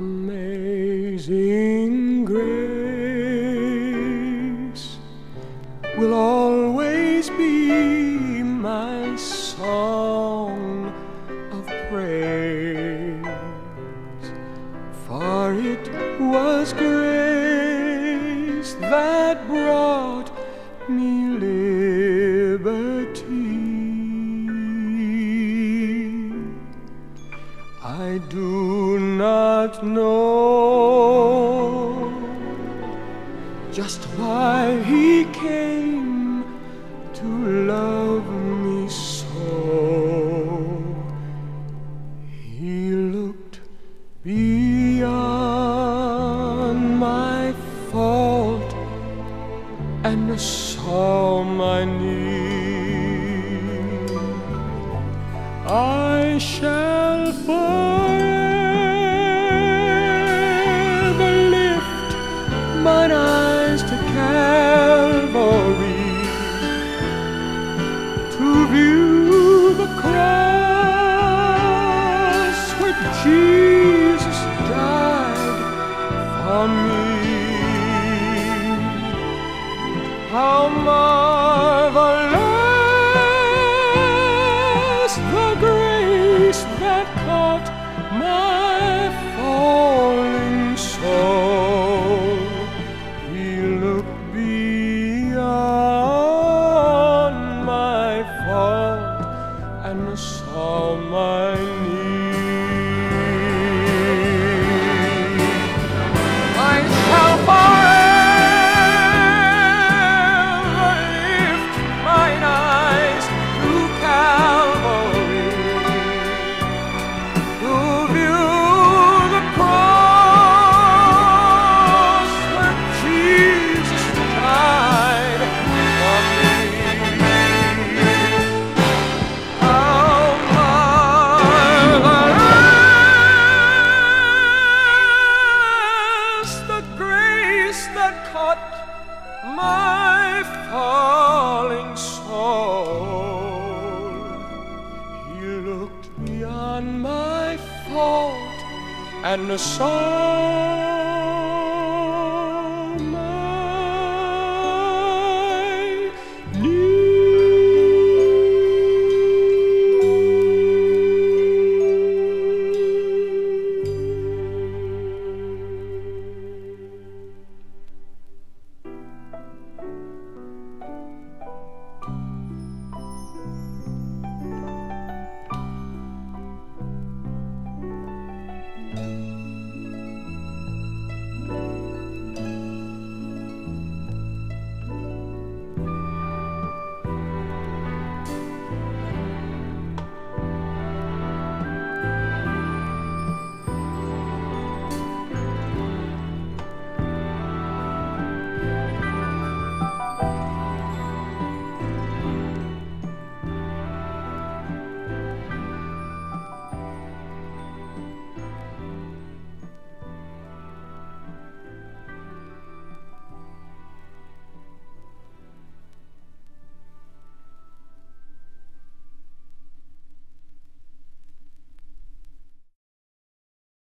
Amazing grace will always be my song of praise, for it was grace that brought me liberty. I do not know just why he came to love me so. He looked beyond my fault and saw my need. I shall forever lift mine eyes to Calvary, to view the cross where Jesus died for me. How marvelous the grace that caught my falling soul. He looked beyond my fault and saw my need. I shall forever lift mine eyes to Calvary, to view the cross where Jesus died for me. How marvelous the grace that caught my falling soul. He looked beyond my fault and saw